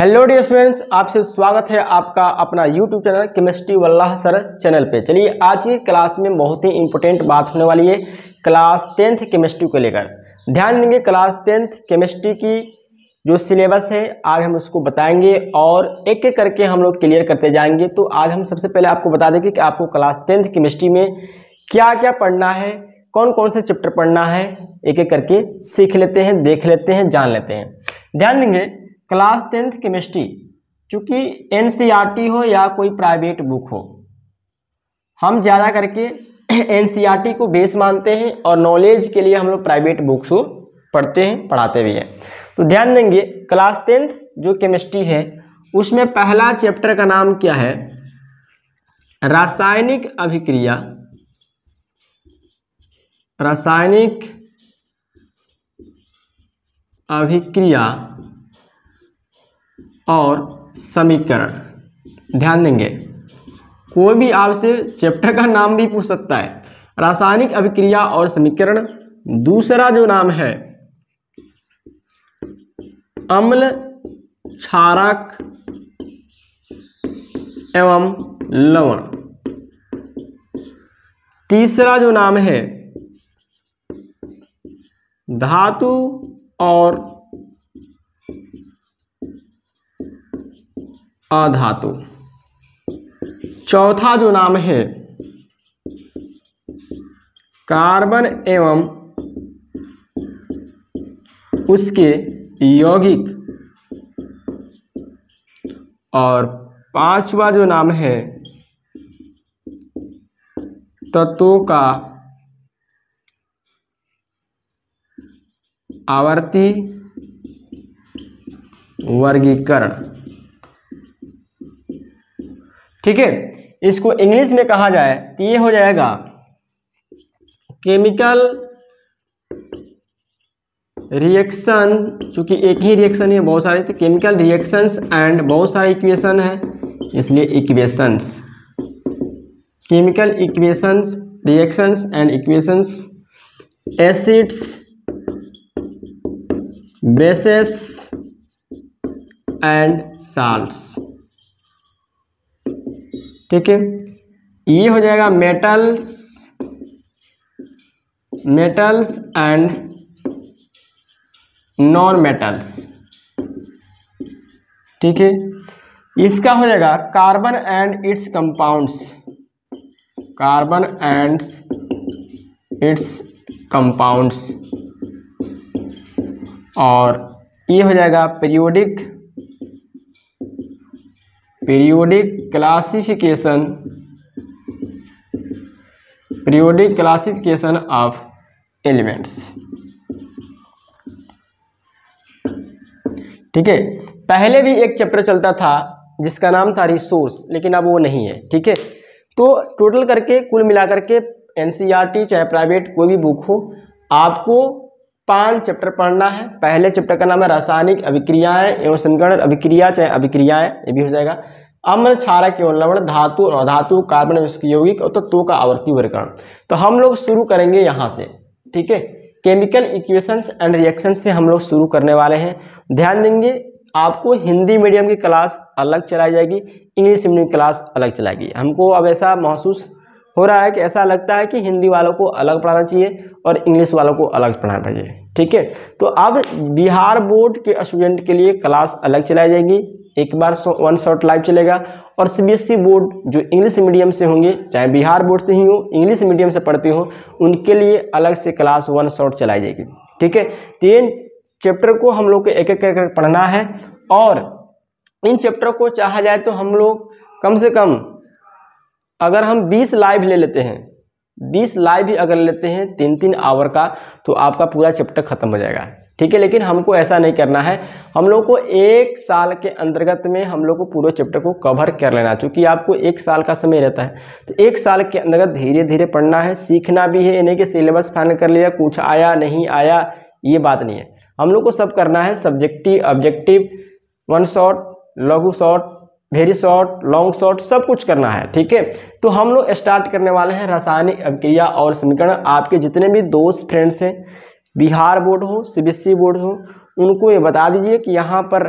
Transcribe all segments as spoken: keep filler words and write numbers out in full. Hello dear students, आपसे स्वागत है आपका अपना YouTube channel chemistry Wallah sir channel पे। चलिए, आज की क्लास में बहुत ही इम्पोर्टेंट बात होने वाली है क्लास टेंथ केमिस्ट्री को लेकर। ध्यान देंगे, क्लास टेंथ केमिस्ट्री की जो सिलेबस है आज हम उसको बताएंगे और एक एक करके हम लोग क्लियर करते जाएंगे। तो आज हम सबसे पहले आपको बता देंगे कि आपको क्लास टेंथ केमिस्ट्री में क्या क्या पढ़ना है, कौन कौन से चैप्टर पढ़ना है, एक एक करके सीख लेते हैं, देख लेते हैं, जान लेते हैं। ध्यान देंगे, क्लास टेंथ केमिस्ट्री चूँकि एनसीईआरटी हो या कोई प्राइवेट बुक हो, हम ज़्यादा करके एनसीईआरटी को बेस मानते हैं और नॉलेज के लिए हम लोग प्राइवेट बुक्स को पढ़ते हैं, पढ़ाते भी हैं। तो ध्यान देंगे, क्लास टेंथ जो केमिस्ट्री है उसमें पहला चैप्टर का नाम क्या है? रासायनिक अभिक्रिया। रासायनिक अभिक्रिया और समीकरण। ध्यान देंगे, कोई भी आपसे चैप्टर का नाम भी पूछ सकता है, रासायनिक अभिक्रिया और समीकरण। दूसरा जो नाम है अम्ल क्षारक एवं लवण। तीसरा जो नाम है धातु और अधातु। चौथा जो नाम है कार्बन एवं उसके यौगिक। और पांचवा जो नाम है तत्वों का आवर्ती वर्गीकरण। ठीक है, इसको इंग्लिश में कहा जाए तो ये हो जाएगा केमिकल रिएक्शन। चूंकि एक ही रिएक्शन है, बहुत सारे, तो केमिकल रिएक्शंस एंड बहुत सारे इक्वेशन है, इसलिए equations, chemical equations, reactions and equations. Acids, bases and salts. ठीक है, ये हो जाएगा metals, metals and non metals. ठीक है, इसका हो जाएगा carbon and its compounds, carbon and its compounds. और ये हो जाएगा periodic, periodic classification, periodic classification of elements. ठीक है, पहले भी एक चैप्टर चलता था जिसका नाम था रिसोर्स, लेकिन अब वो नहीं है। ठीक है, तो टोटल करके कुल मिलाकर के एनसीईआरटी चाहे प्राइवेट कोई भी बुक हो, आपको पांच चैप्टर पढ़ना है। पहले चैप्टर का नाम है रासायनिक अभिक्रियाएं एवं समीकरण। अभिक्रिया चाहे अभिक्रियाएं, ये भी हो जाएगा। अम्ल क्षारक एवं लवण, धातु और अधातु, कार्बन उसके यौगिक और तत्वों का आवर्ती वर्गीकरण। तो हम लोग शुरू करेंगे यहाँ से। ठीक है, केमिकल इक्वेशंस एंड रिएक्शंस से हम लोग शुरू करने वाले हैं। ध्यान देंगे, आपको हिंदी मीडियम की क्लास अलग चलाई जाएगी, इंग्लिश मीडियम की क्लास अलग चलाएगी। हमको अब ऐसा महसूस हो रहा है कि ऐसा लगता है कि हिंदी वालों को अलग पढ़ाना चाहिए और इंग्लिश वालों को अलग पढ़ाना चाहिए। ठीक है, तो अब बिहार बोर्ड के स्टूडेंट के लिए क्लास अलग चलाई जाएगी, एक बार वन शॉट लाइव चलेगा। और सीबीएसई बोर्ड जो इंग्लिश मीडियम से होंगे, चाहे बिहार बोर्ड से ही हो, इंग्लिश मीडियम से पढ़ते हो, उनके लिए अलग से क्लास वन शॉट चलाई जाएगी। ठीक है, तीन चैप्टर को हम लोग को एक एक करके पढ़ना है और इन चैप्टर को चाहा जाए तो हम लोग कम से कम, अगर हम बीस लाइव ले लेते हैं, बीस लाइव भी अगर लेते हैं तीन तीन आवर का, तो आपका पूरा चैप्टर खत्म हो जाएगा। ठीक है, लेकिन हमको ऐसा नहीं करना है। हम लोग को एक साल के अंतर्गत में हम लोग को पूरे चैप्टर को कवर कर लेना है। चूँकि आपको एक साल का समय रहता है, तो एक साल के अंतर्गत धीरे धीरे पढ़ना है, सीखना भी है। यानी कि सिलेबस फाइनल कर लिया, कुछ आया नहीं आया ये बात नहीं है, हम लोग को सब करना है। सब्जेक्टिव, ऑब्जेक्टिव, वन शॉट, लघु shot, very short, long short, सब कुछ करना है। ठीक है, तो हम लोग स्टार्ट करने वाले हैं रासायनिक अभिक्रिया और समीकरण। आपके जितने भी दोस्त फ्रेंड्स हैं, बिहार बोर्ड हो, सीबीएसई बोर्ड हो, उनको ये बता दीजिए कि यहाँ पर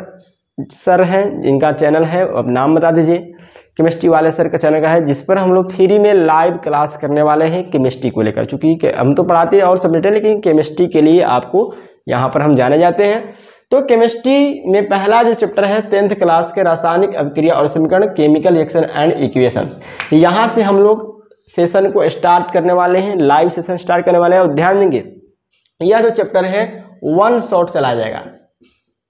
सर हैं, जिनका चैनल है, अब नाम बता दीजिए, केमिस्ट्री वाले सर का चैनल का है, जिस पर हम लोग फ्री में लाइव क्लास करने वाले हैं केमिस्ट्री को लेकर। चूँकि हम तो पढ़ाते हैं और सब्जेक्ट है, लेकिन केमिस्ट्री के लिए आपको यहाँ पर हम जाने जाते हैं। तो केमिस्ट्री में पहला जो चैप्टर है टेंथ क्लास के रासायनिक अभिक्रिया और समीकरण, केमिकल रिएक्शन एंड इक्वेशंस, यहाँ से हम लोग सेशन को स्टार्ट करने वाले हैं, लाइव सेशन स्टार्ट करने वाले हैं। और ध्यान देंगे यह जो चैप्टर है वन शॉट चला जाएगा,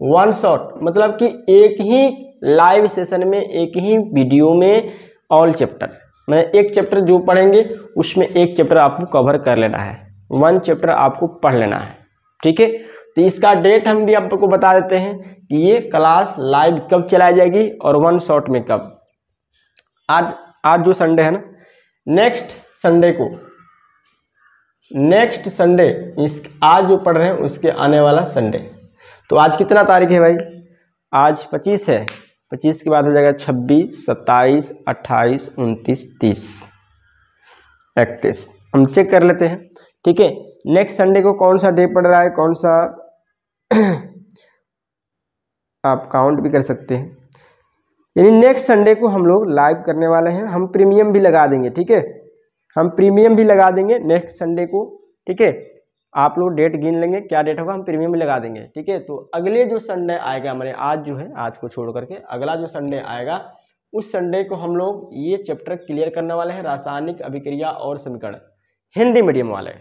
वन शॉट मतलब कि एक ही लाइव सेशन में, एक ही वीडियो में ऑल चैप्टर, मतलब एक चैप्टर जो पढ़ेंगे उसमें एक चैप्टर आपको कवर कर लेना है, वन चैप्टर आपको पढ़ लेना है, ठीक है। तो इसका डेट हम भी आपको बता देते हैं कि ये क्लास लाइव कब चलाई जाएगी और वन शॉट में कब। आज आज जो संडे है ना, नेक्स्ट संडे को, नेक्स्ट संडे, इस आज जो पढ़ रहे हैं उसके आने वाला संडे। तो आज कितना तारीख है भाई? आज पच्चीस है, पच्चीस के बाद हो जाएगा छब्बीस, सत्ताईस, अट्ठाईस, उनतीस, तीस, इकतीस। हम चेक कर लेते हैं, ठीक है। नेक्स्ट संडे को कौन सा डे पड़ रहा है, कौन सा आप काउंट भी कर सकते हैं, यानी नेक्स्ट संडे को हम लोग लाइव करने वाले हैं। हम प्रीमियम भी लगा देंगे, ठीक है, हम प्रीमियम भी लगा देंगे नेक्स्ट संडे को, ठीक है। आप लोग डेट गिन लेंगे, क्या डेट होगा, हम प्रीमियम भी लगा देंगे, ठीक है। तो अगले जो संडे आएगा, हमारे आज जो है, आज को छोड़ करके अगला जो संडे आएगा, उस संडे को हम लोग ये चैप्टर क्लियर करने वाले हैं, रासायनिक अभिक्रिया और समीकरण, हिंदी मीडियम वाले।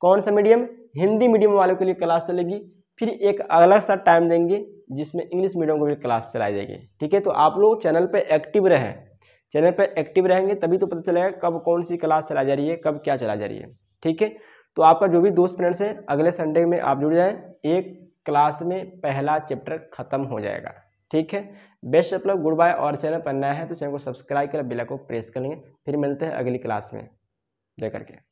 कौन सा मीडियम? हिंदी मीडियम वालों के लिए क्लास चलेगी, फिर एक अलग सा टाइम देंगे जिसमें इंग्लिश मीडियम को भी क्लास चलाई जाएगी, ठीक है। तो आप लोग चैनल पे एक्टिव रहें, चैनल पे एक्टिव रहेंगे तभी तो पता चलेगा कब कौन सी क्लास चलाई जा रही है, कब क्या चलाई जा रही है, ठीक है। तो आपका जो भी दोस्त फ्रेंड्स है, अगले संडे में आप जुड़ जाएँ, एक क्लास में पहला चैप्टर खत्म हो जाएगा, ठीक है। Best of luck, goodbye. और चैनल पर नया है तो चैनल को सब्सक्राइब कर बेल आइकन को प्रेस कर लेंगे। फिर मिलते हैं अगली क्लास में, जय करके।